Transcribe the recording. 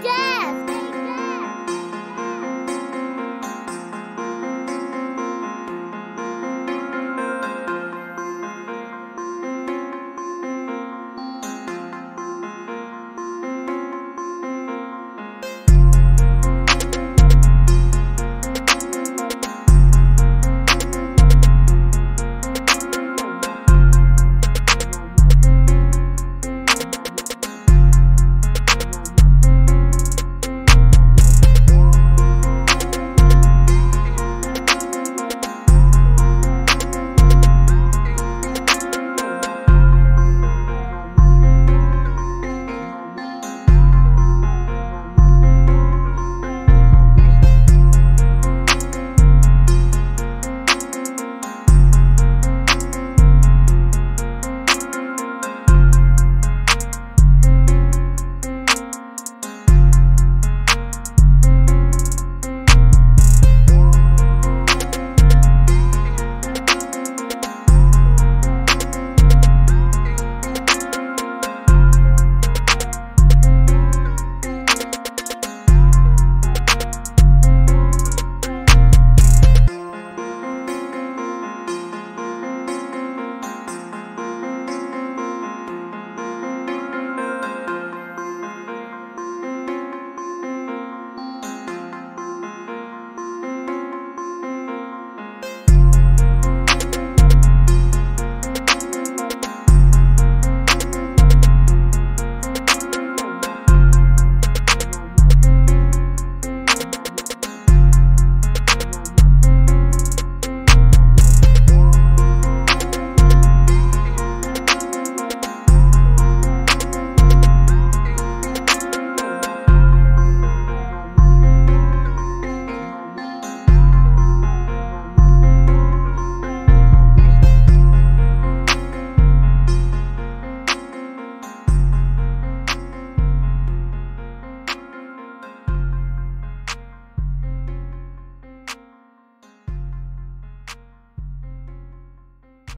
day.